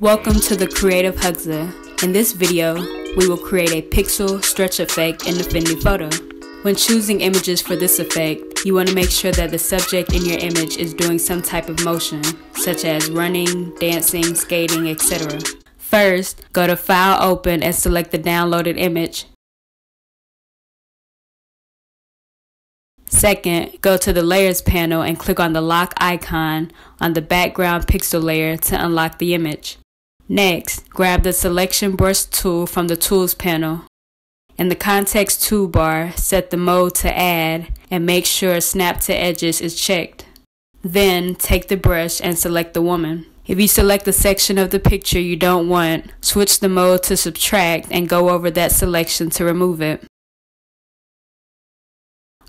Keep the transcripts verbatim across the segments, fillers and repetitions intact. Welcome to The Creative Hagja. In this video, we will create a pixel stretch effect in Affinity Photo. When choosing images for this effect, you want to make sure that the subject in your image is doing some type of motion, such as running, dancing, skating, et cetera. First, go to File, Open, and select the downloaded image. Second, go to the Layers panel and click on the lock icon on the background pixel layer to unlock the image. Next, grab the Selection Brush tool from the Tools panel. In the Context toolbar, set the mode to Add and make sure Snap to Edges is checked. Then, take the brush and select the woman. If you select the section of the picture you don't want, switch the mode to Subtract and go over that selection to remove it.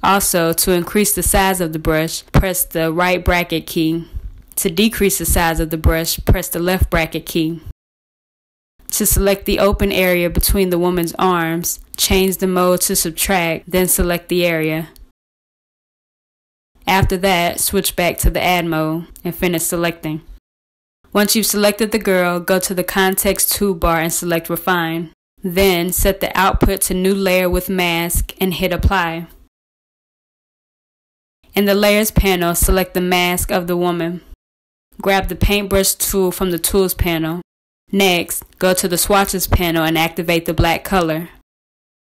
Also, to increase the size of the brush, press the right bracket key. To decrease the size of the brush, press the left bracket key. To select the open area between the woman's arms, change the mode to Subtract, then select the area. After that, switch back to the Add mode and finish selecting. Once you've selected the girl, go to the Context toolbar and select Refine. Then, set the output to New Layer with Mask and hit Apply. In the Layers panel, select the mask of the woman. Grab the Paintbrush tool from the Tools panel. Next, go to the Swatches panel and activate the black color.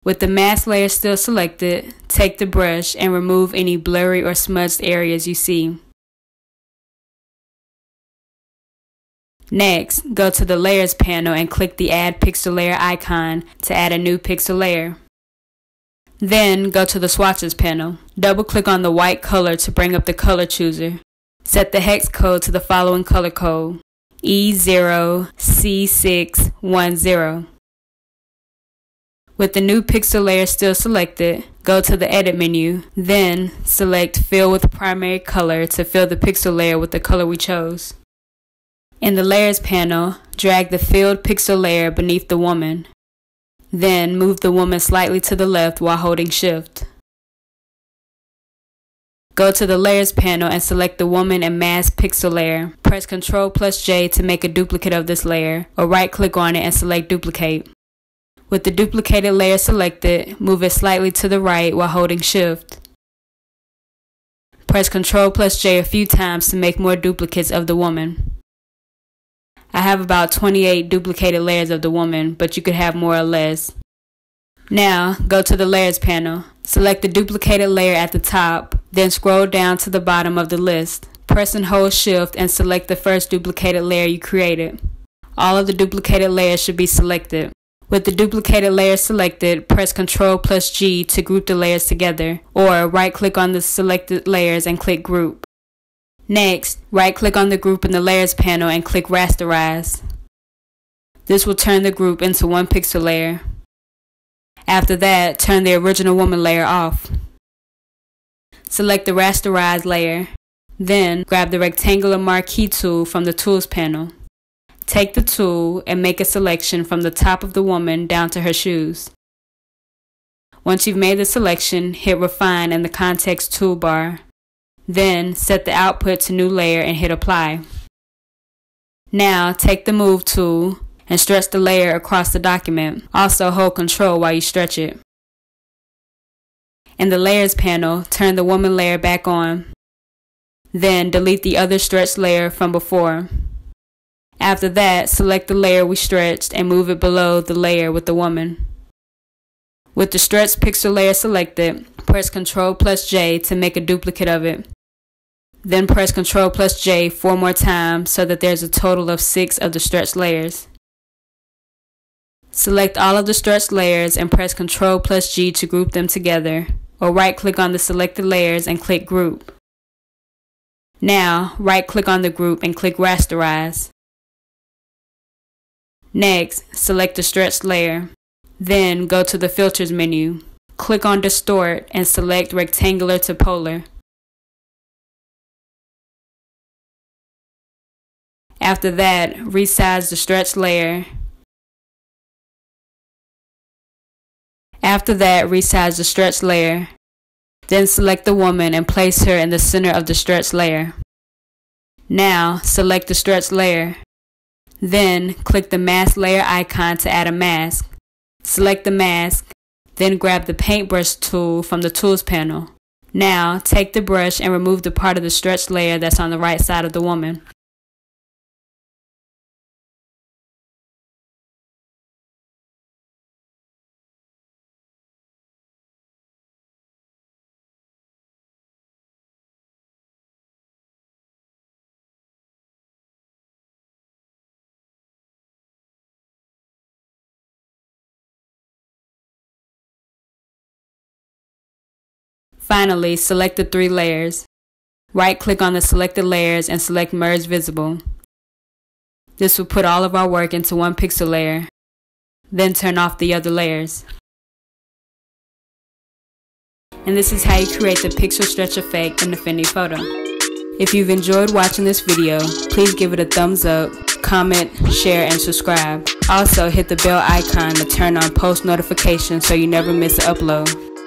With the mask layer still selected, take the brush and remove any blurry or smudged areas you see. Next, go to the Layers panel and click the Add Pixel Layer icon to add a new pixel layer. Then, go to the Swatches panel. Double-click on the white color to bring up the color chooser. Set the hex code to the following color code, E zero C six one zero. With the new pixel layer still selected, go to the Edit menu, then select Fill with Primary Color to fill the pixel layer with the color we chose. In the Layers panel, drag the filled pixel layer beneath the woman. Then move the woman slightly to the left while holding Shift. Go to the Layers panel and select the Woman and Mask pixel layer. Press Ctrl plus J to make a duplicate of this layer, or right-click on it and select Duplicate. With the duplicated layer selected, move it slightly to the right while holding Shift. Press Ctrl plus J a few times to make more duplicates of the woman. I have about twenty-eight duplicated layers of the woman, but you could have more or less. Now, go to the Layers panel. Select the duplicated layer at the top, then scroll down to the bottom of the list. Press and hold Shift and select the first duplicated layer you created. All of the duplicated layers should be selected. With the duplicated layers selected, press Ctrl plus G to group the layers together, or right-click on the selected layers and click Group. Next, right-click on the group in the Layers panel and click Rasterize. This will turn the group into one pixel layer. After that, turn the original woman layer off. Select the rasterized layer, then grab the rectangular marquee tool from the Tools panel. Take the tool and make a selection from the top of the woman down to her shoes. Once you've made the selection, hit Refine in the Context toolbar. Then set the output to New Layer and hit Apply. Now take the Move tool and stretch the layer across the document. Also hold Control while you stretch it. In the Layers panel, turn the woman layer back on. Then delete the other stretched layer from before. After that, select the layer we stretched and move it below the layer with the woman. With the stretched pixel layer selected, press Ctrl plus J to make a duplicate of it. Then press Ctrl plus J four more times so that there's a total of six of the stretched layers. Select all of the stretched layers and press Ctrl plus G to group them together, or right-click on the selected layers and click Group. Now, right-click on the group and click Rasterize. Next, select the stretched layer. Then, go to the Filters menu. Click on Distort and select Rectangular to Polar. After that, resize the stretched layer. After that, resize the stretched layer. Then select the woman and place her in the center of the stretched layer. Now, select the stretched layer. Then click the mask layer icon to add a mask. Select the mask, then grab the paintbrush tool from the tools panel. Now take the brush and remove the part of the stretch layer that's on the right side of the woman. Finally, select the three layers. Right-click on the selected layers and select Merge Visible. This will put all of our work into one pixel layer. Then turn off the other layers. And this is how you create the pixel stretch effect in Affinity Photo. If you've enjoyed watching this video, please give it a thumbs up, comment, share, and subscribe. Also, hit the bell icon to turn on post notifications so you never miss an upload.